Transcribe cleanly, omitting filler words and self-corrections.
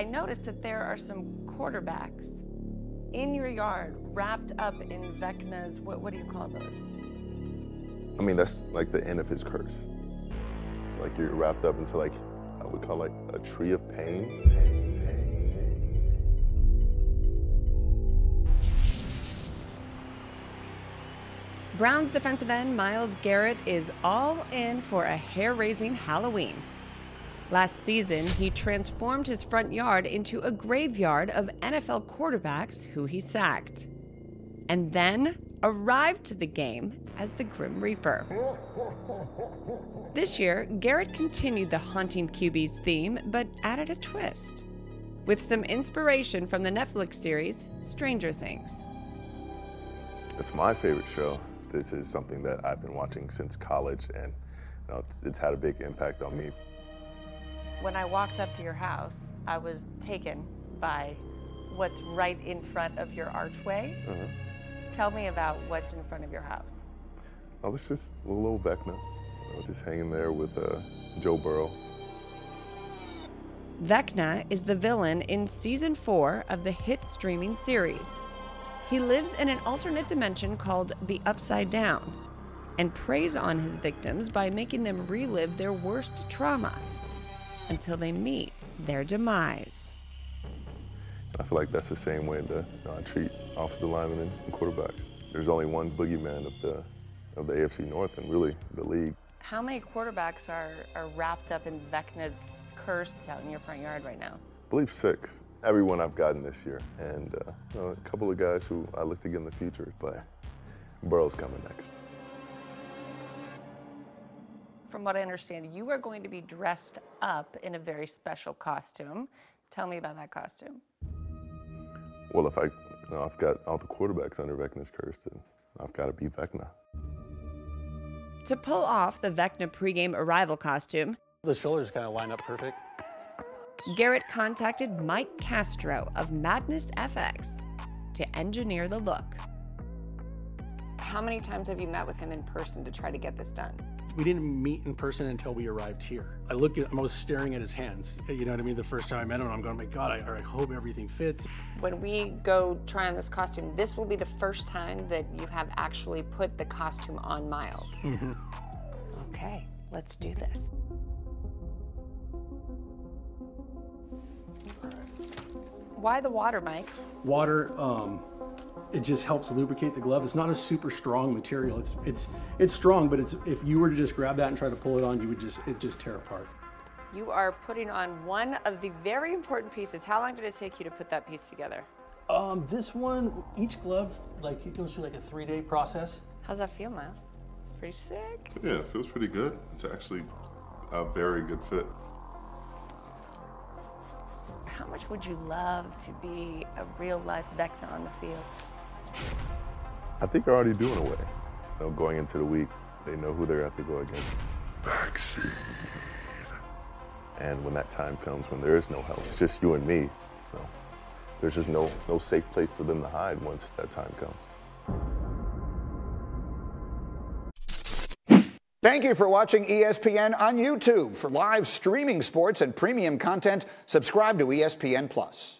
I noticed that there are some quarterbacks in your yard wrapped up in Vecna's, what do you call those? I mean, that's like the end of his curse. It's like you're wrapped up into like, I would call like a tree of pain. Browns defensive end Myles Garrett is all in for a hair-raising Halloween. Last season, he transformed his front yard into a graveyard of NFL quarterbacks who he sacked, and then arrived to the game as the Grim Reaper. This year, Garrett continued the haunting QB's theme, but added a twist, with some inspiration from the Netflix series, Stranger Things. It's my favorite show. This is something that I've been watching since college, and you know, it's had a big impact on me. When I walked up to your house, I was taken by what's right in front of your archway. Mm-hmm. Tell me about what's in front of your house. I was just a little Vecna. I was just hanging there with Joe Burrow. Vecna is the villain in season 4 of the hit streaming series. He lives in an alternate dimension called the Upside Down and preys on his victims by making them relive their worst trauma until they meet their demise. I feel like that's the same way that I treat offensive linemen and quarterbacks. There's only one boogeyman of the AFC North and really the league. How many quarterbacks are wrapped up in Vecna's curse out in your front yard right now? I believe 6. Everyone I've gotten this year, and you know, a couple of guys who I look to get in the future, but Burrow's coming next. From what I understand, you are going to be dressed up in a very special costume. Tell me about that costume. Well, if I've got all the quarterbacks under Vecna's curse, then I've got to be Vecna. To pull off the Vecna pregame arrival costume, the shoulders kind of line up perfect. Garrett contacted Mike Castro of Madness FX to engineer the look. How many times have you met with him in person to try to get this done? We didn't meet in person until we arrived here. I looked at him, I was staring at his hands. You know what I mean? The first time I met him, I'm going, my God, I hope everything fits. When we go try on this costume, this will be the first time that you have actually put the costume on Myles. Mm-hmm. Okay, let's do this. Why the water, Mike? Water, it just helps lubricate the glove. It's not a super strong material. It's strong, but it's, if you were to just grab that and try to pull it on, you would just tear apart. You are putting on one of the very important pieces. How long did it take you to put that piece together? This one, each glove, like it goes through like a 3-day process. How's that feel, Myles? It's pretty sick. Yeah, it feels pretty good. It's actually a very good fit. How much would you love to be a real-life Vecna on the field? I think they're already doing away. You know, going into the week, they know who they're going to have to go against. Vaccine. And when that time comes, when there is no help, it's just you and me. You know, there's just no safe place for them to hide once that time comes. Thank you for watching ESPN on YouTube. For live streaming sports and premium content, subscribe to ESPN+.